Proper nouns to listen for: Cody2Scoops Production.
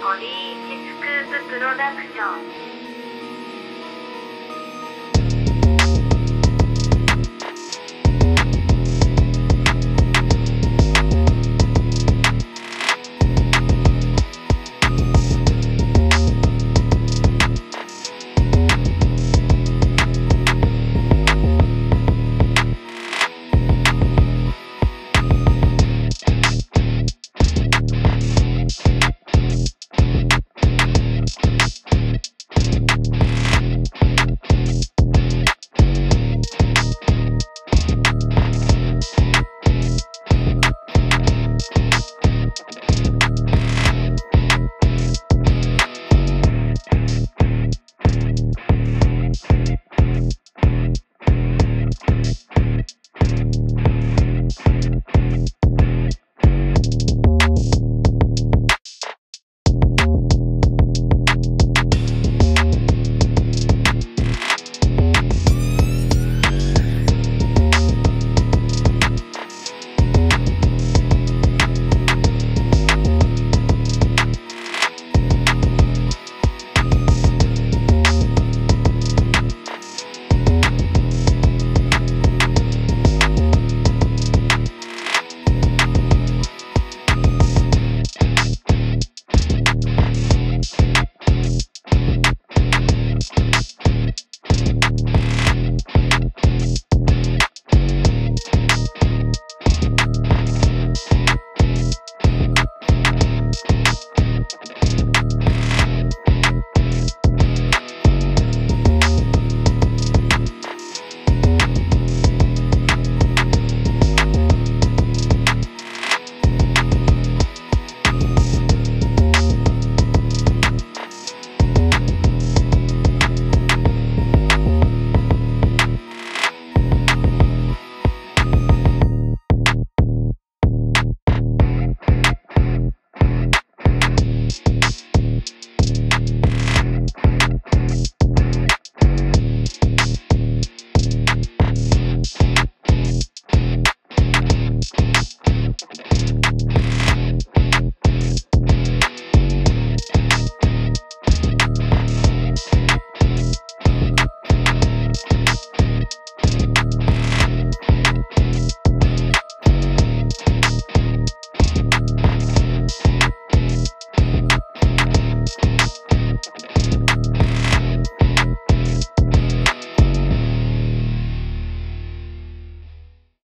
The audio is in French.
Cody2Scoops Production.